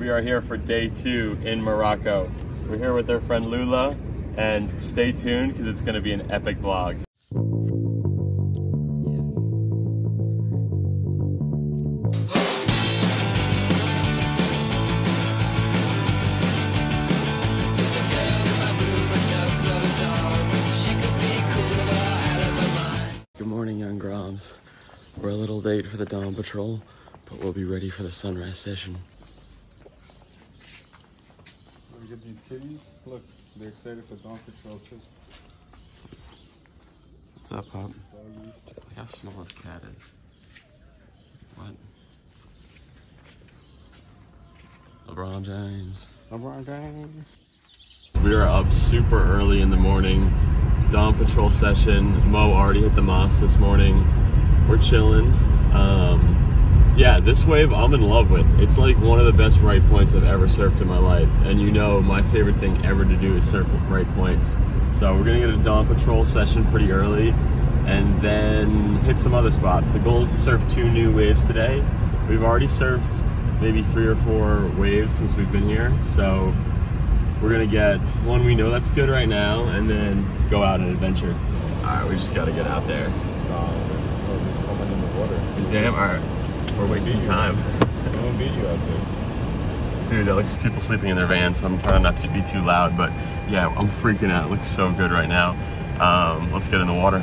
We are here for day 2 in Morocco. We're here with our friend Lula, and stay tuned because it's going to be an epic vlog. Good morning, young Groms. We're a little late for the dawn patrol, but we'll be ready for the sunrise session. We get these kitties. Look, they're excited for dawn patrol too. What's up, Pop? Look how small this cat is. What? LeBron James. LeBron James. We are up super early in the morning. Dawn patrol session. Mo already hit the mosque this morning. We're chilling. Yeah, this wave I'm in love with. It's like one of the best right points I've ever surfed in my life. And you know my favorite thing ever to do is surf right points. So we're gonna get a dawn patrol session pretty early and then hit some other spots. The goal is to surf 2 new waves today. We've already surfed maybe 3 or 4 waves since we've been here. So we're gonna get one we know that's good right now and then go out and adventure. All right, we just gotta get out there. Someone in the water. Damn, all right. We're wasting time. I won't beat you out there. Dude, that looks people sleeping in their van, so I'm trying not to be too loud, but yeah, I'm freaking out. It looks so good right now. Let's get in the water.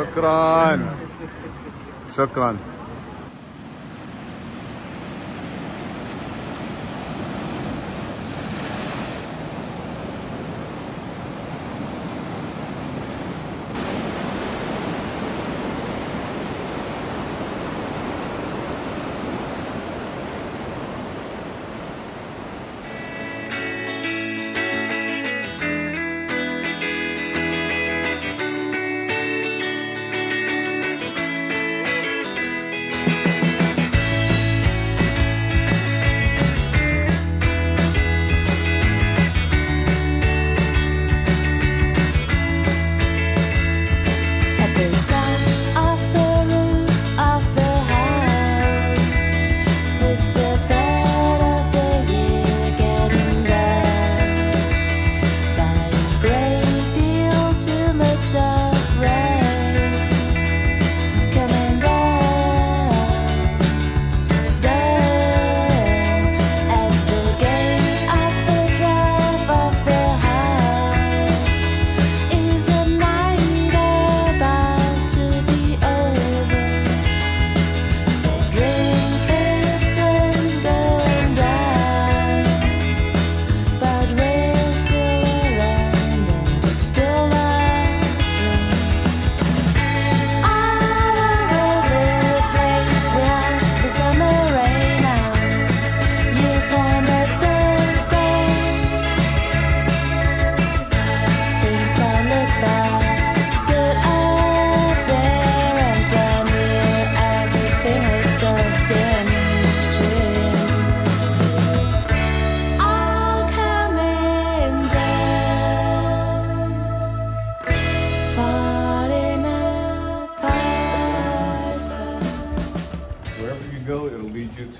Shukran. Shukran.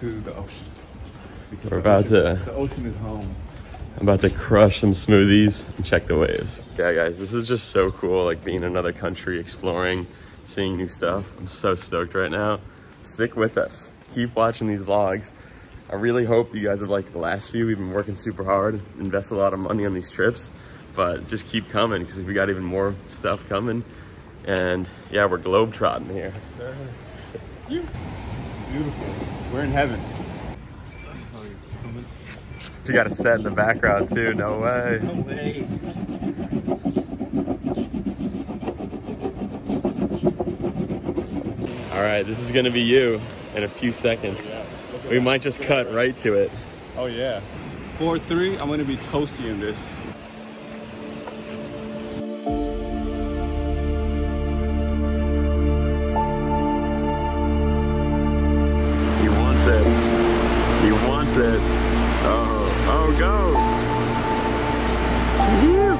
to the ocean. Because the ocean is home. I'm about to crush some smoothies and check the waves. Yeah, guys, this is just so cool, like being in another country, exploring, seeing new stuff. I'm so stoked right now. Stick with us. Keep watching these vlogs. I really hope you guys have liked the last few. We've been working super hard, invest a lot of money on these trips, but just keep coming because we got even more stuff coming. And yeah, we're globetrotting here. Yes, sir. Beautiful. We're in heaven. You got a set in the background too, no way. No way. All right, this is gonna be you in a few seconds. Yeah, we might just cut right to it. Oh yeah. 4-3, I'm gonna be toasty in this. He wants it. He wants it. Oh. Oh, go! Woo.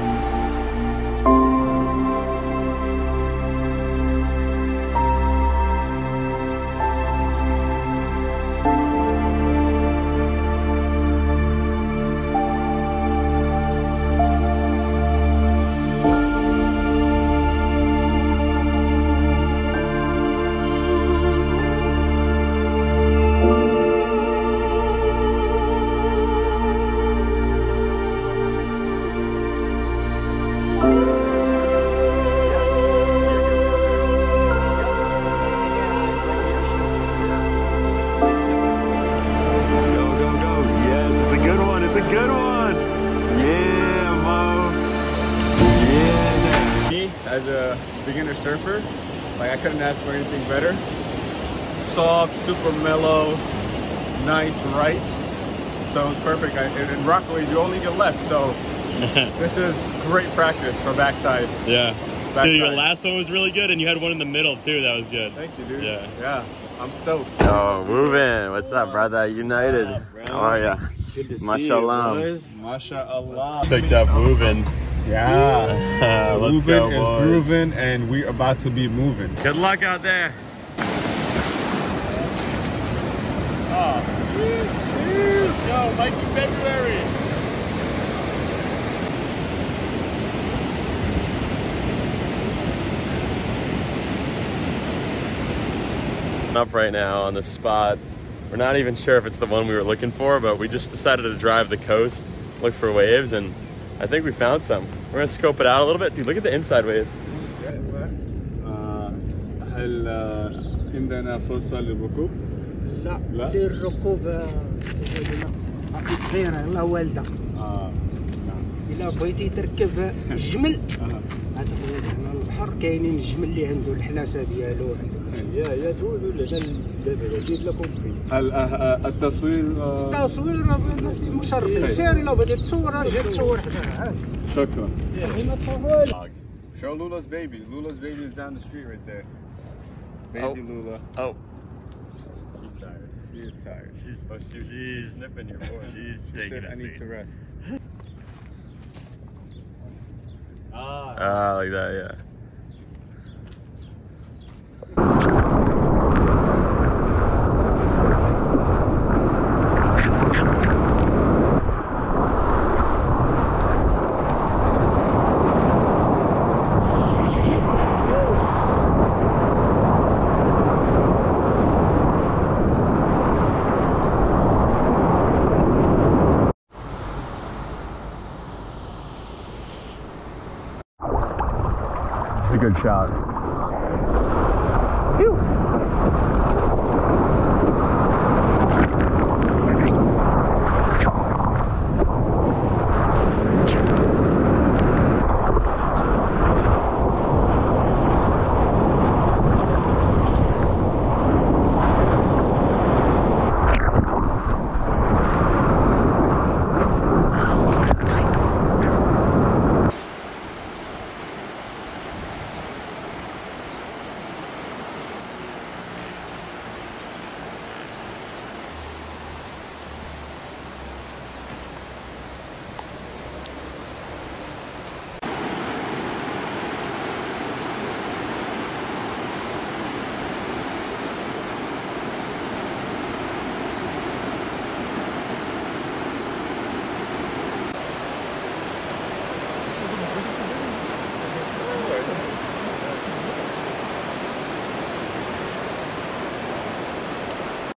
As a beginner surfer, like I couldn't ask for anything better. Soft, super mellow, nice right. So it's perfect. In Rockaway, you only get left. So this is great practice for backside. Yeah. Backside. Dude, your last one was really good, and you had one in the middle too. That was good. Thank you, dude. Yeah. Yeah. I'm stoked. Oh, Ruben, what's up, brother? United. How are ya? Good to see you. Masha'Allah. Picked up Ruben. Yeah, let's go, boys. Ruben is grooving, and we're about to be moving. Good luck out there. Yo, Mikey February. Up right now on the spot. We're not even sure if it's the one we were looking for, but we just decided to drive the coast, look for waves, and I think we found some. We're gonna scope it out a little bit. Dude, look at the inside wave. يا تولوا لنا التصوير مشرف سير لو بدي تصور جي تصور شكرا show Lula's baby. Lula's baby is down the street right there. Baby Lula. Oh, she's tired. She's tired. She's sniffing your boy. She's taking a seat. I need to rest. Ah, like that, yeah. Good shot. Phew.